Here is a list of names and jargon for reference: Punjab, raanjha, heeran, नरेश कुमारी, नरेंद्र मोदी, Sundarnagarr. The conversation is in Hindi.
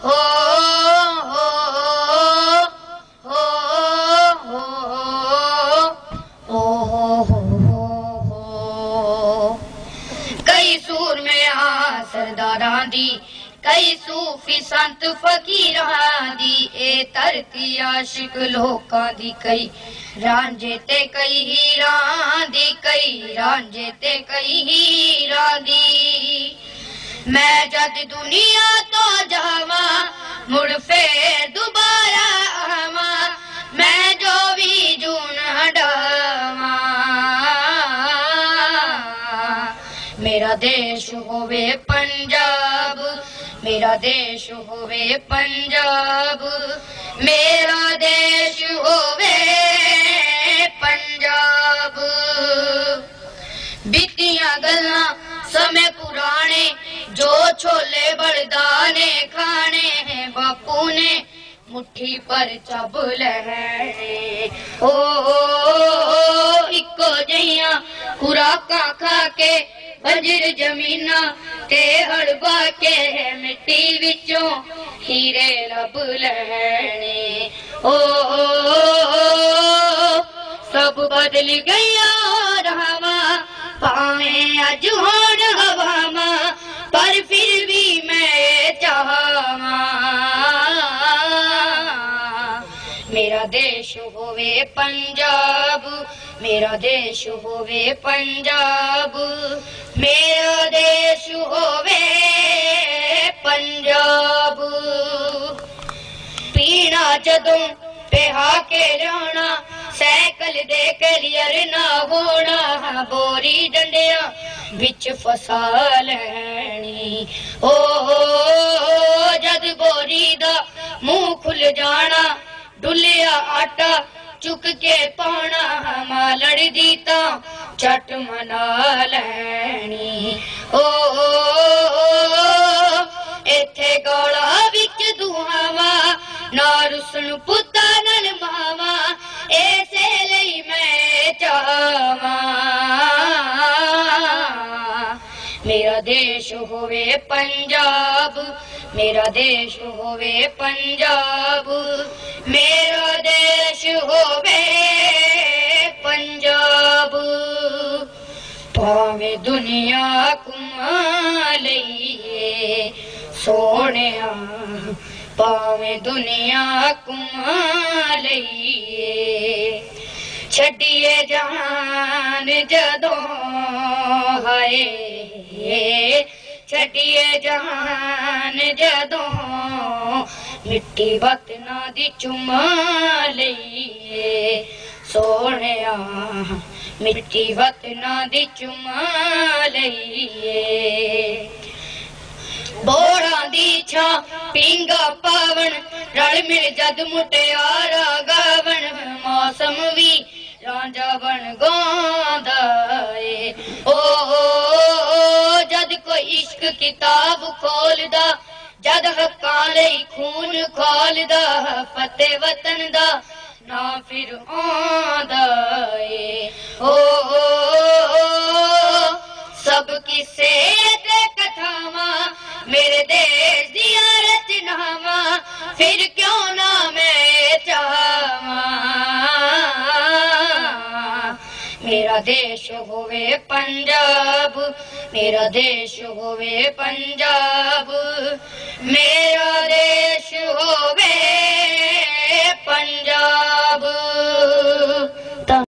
कई सूर में आ सरदारां दी, कई सूफी संत फकीरां दी, ए धरती आशिक लोकां दी, कई रांझे ते कई हीरां दी, कई रांझे ते कई हीरां दी। मैं जद दुनिया तो जावां मुड़ फेर दुबारा आवां, मैं जो भी जून हडावां। मेरा देश होवे पंजाब, मेरा देश होवे पंजाब, मेरा देश होवे पंजाब। बीतियां गल्लां समय पुराने, जो छोले बड़दाने खाने हैं, बापू ने मुट्ठी पर चब लहने। ओ इको जहिया खुराका खा के बजर जमीना ते हड़बा के मिट्टी विचों हीरे लभ लहने। ओ सब बदल गया रहावा, भावे अज होण हवामा, पर फिर भी मैं चाहां। मेरा देश होवे पंजाब, मेरा देश होवे पंजाब, मेरा देश होवे पंजाब। पीना जदों पिहा के लाना, साइकिल दे कैरियर ना होना, बोरी डंडिया बिच फसा लैनी। ओ जद बोरी दा मुंह खुल जाना, डुलिया आटा चुक के पाना, मालड़ दी तां चट मना लैनी। ओ इथे गौला बिच दुहावा, ना रुसन पुता नल मावा, ऐसे लई मैं चाहवां। मेरा देश होवे पंजाब, मेरा देश होवे पंजाब, मेरा देश होवे पंजाब। भावे दुनिया घुमा लईए सोहणिया, पावे दुनिया घुमा लईए, छड्डिए जहान जदों हाय, छड्डिए जहान जदों मिट्टी वतनां दी चुमा लईए सोहणिया, मिट्टी वतनां दी चुमा लईए। बोड़ा दी छां पिंगा पावन, रल मिल जद मुटियारा गावन, मौसम भी रांझा बन गांदा ए। ओ जद कोई इश्क किताब खोलदा, जद हक्कां लई खून खोलदा, फते वतन दा ना फिर आंदा ए। ओ सब किसे ते कथावां, मेरे देश दिया रचनावां, फिर क्यों ना मैं चाहवां। मेरा देश होवे पंजाब, मेरा देश होवे पंजाब, मेरा